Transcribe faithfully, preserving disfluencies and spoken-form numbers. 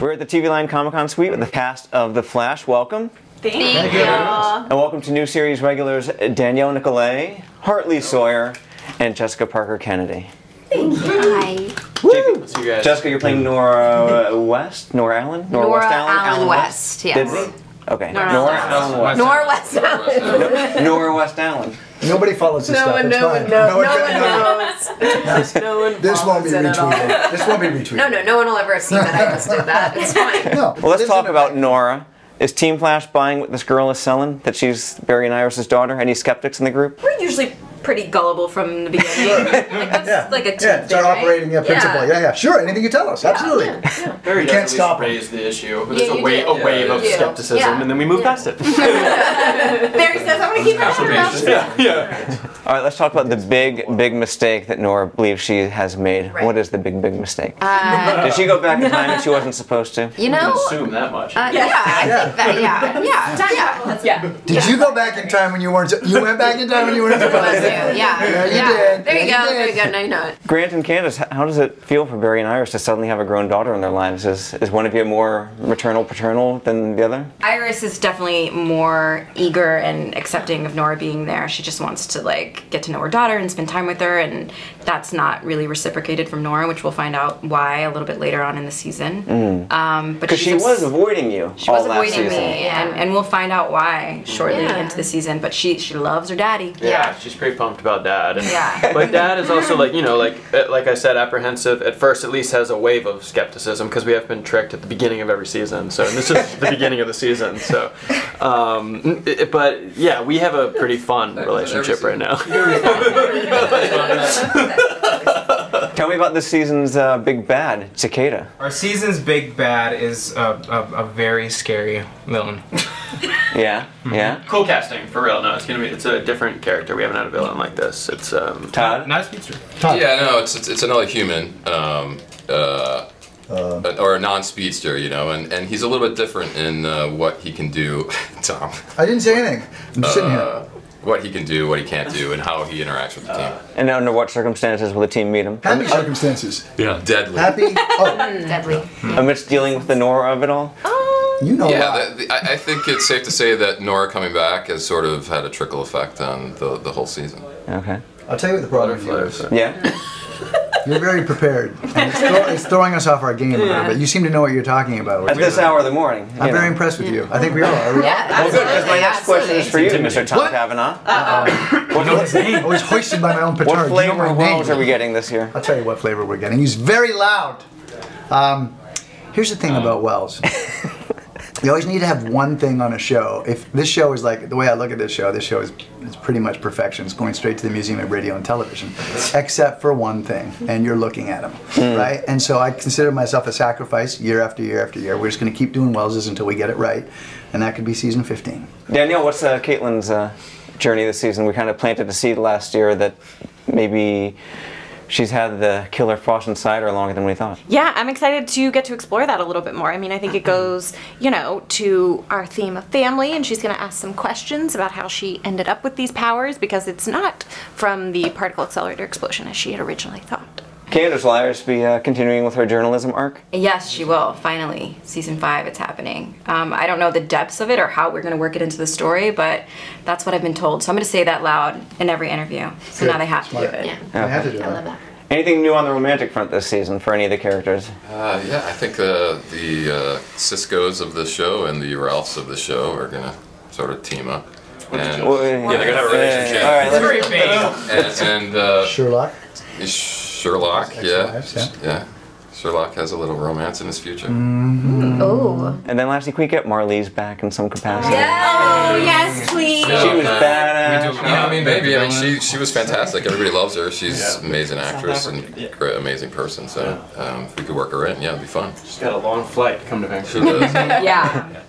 We're at the T V Line Comic Con Suite with the cast of The Flash. Welcome. Thank, Thank you. you. And welcome to new series regulars Danielle Nicolet, Hartley Sawyer, and Jessica Parker Kennedy. Thank you. Woo. Woo. Jessica, you're playing Nora West? Nora Allen? Nora, Nora West Allen? Allen West, West yes. Did, okay. Nora, Nora Allen West. Nora West Allen. Nora West Allen. Nobody follows this no stuff. One, no, one, no, no one, no one, no knows. No one this won't be retweeted. This won't be retweeted. No, no, no one will ever see that I just did that. It's fine. No. Well, let's talk about Nora. Is Team Flash buying what this girl is selling? That she's Barry and Iris' daughter? Any skeptics in the group? We're usually pretty gullible from the beginning. Like that's yeah. like a team yeah, start right? operating a principle. Yeah. yeah, yeah, sure. Anything you tell us, yeah. absolutely. Yeah. Yeah. Barry you can't stop raise the issue. There's yeah, a, wa did. a yeah, wave of do. skepticism, yeah. and then we move yeah. past it. Barry says, "I'm going to keep it." Yeah, yeah. All right, let's talk about the big, big mistake that Nora believes she has made. Right. What is the big, big mistake? Uh, Did she go back in time and she wasn't supposed to? You know, I assume that much. Uh, yeah, yeah, yeah. I think that. Yeah, yeah, time yeah. yeah. yeah. Did yeah. you go back in time when you weren't? You went back in time when you weren't supposed to. Yeah, yeah, you yeah. did. There you yeah, go. You there you go. Now you know it. Grant and Candice, how does it feel for Barry and Iris to suddenly have a grown daughter in their lives? Is is one of you more maternal, paternal than the other? Iris is definitely more eager and accepting of Nora being there. She just wants to like. get to know her daughter and spend time with her, and that's not really reciprocated from Nora, which we'll find out why a little bit later on in the season. Mm. Um, because she was avoiding you. She all was avoiding season. me, yeah. and, and we'll find out why shortly yeah. into the season. But she she loves her daddy. Yeah, yeah. She's pretty pumped about dad. And, yeah, but dad is also like you know like like I said, apprehensive at first. At least has a wave of skepticism because we have been tricked at the beginning of every season. So and this is the beginning of the season. So, um, it, but yeah, we have a pretty fun relationship right now. Tell me about this season's uh, big bad, Cicada. Our season's big bad is a, a, a very scary villain. Yeah, mm-hmm. yeah. Cool casting, for real. No, it's gonna be. It's a different character. We haven't had a villain like this. It's um, Todd. Not a speedster. Todd. Yeah, no, it's it's, it's another human, um, uh, uh. or a non-speedster, you know, and and he's a little bit different in uh, what he can do. Tom. I didn't say anything. I'm just uh, sitting here. What he can do, what he can't do, and how he interacts with the team. Uh, and under what circumstances will the team meet him? Happy um, circumstances. Yeah. Deadly. Happy. Oh. Deadly. Yeah. Amidst dealing with the Nora of it all? Oh. You know Yeah, the, the, I think it's safe to say that Nora coming back has sort of had a trickle effect on the, the whole season. Okay. I'll tell you what the problem is. Yeah? You're very prepared. And it's, throw, it's throwing us off our game, yeah. but you seem to know what you're talking about. At this about. hour of the morning. I'm know. very impressed with you. I think we all are. Yeah, well, good, because my next absolutely. question is for you, Mister Tom what? Cavanagh. Uh-oh. What, what name? I was hoisted by my own petard. What flavor of Wells are we getting this year? I'll tell you what flavor we're getting. He's very loud. Um, here's the thing um. about Wells. You always need to have one thing on a show. If this show is like, the way I look at this show, this show is it's pretty much perfection. It's going straight to the Museum of Radio and Television, except for one thing, and you're looking at them, mm. right? And so I consider myself a sacrifice year after year after year. We're just gonna keep doing Wells's until we get it right, and that could be season fifteen. Danielle, what's uh, Caitlin's uh, journey this season? We kind of planted a seed last year that maybe she's had the Killer Frost inside her longer than we thought. Yeah, I'm excited to get to explore that a little bit more. I mean, I think it goes, you know, to our theme of family, and she's going to ask some questions about how she ended up with these powers, because it's not from the particle accelerator explosion as she had originally thought. Candice, will Iris be uh, continuing with her journalism arc? Yes, she will, finally. Season five, it's happening. Um, I don't know the depths of it or how we're gonna work it into the story, but that's what I've been told. So I'm gonna say that loud in every interview. So Good. now they have Smart. to do it. Yeah. Okay. They have to do it. I love that. Anything new on the romantic front this season for any of the characters? Uh, yeah, I think uh, the uh, Ciscos of the show and the Ralphs of the show are gonna sort of team up. And, well, yeah, they're gonna have a relationship. Uh, all right, it's let's, very and, and, uh, Sherlock? Sherlock, yeah. yeah, yeah. Sherlock has a little romance in his future. Mm-hmm. Oh. And then last week we get Marlee's back in some capacity. Oh, oh yes, please. She was badass. You know, I mean, baby, I mean, she she was fantastic. Everybody loves her. She's yeah. an amazing actress and great, amazing person. So um, if we could work her in, yeah, it'd be fun. She's got a long flight to come to Vancouver. She does. Yeah.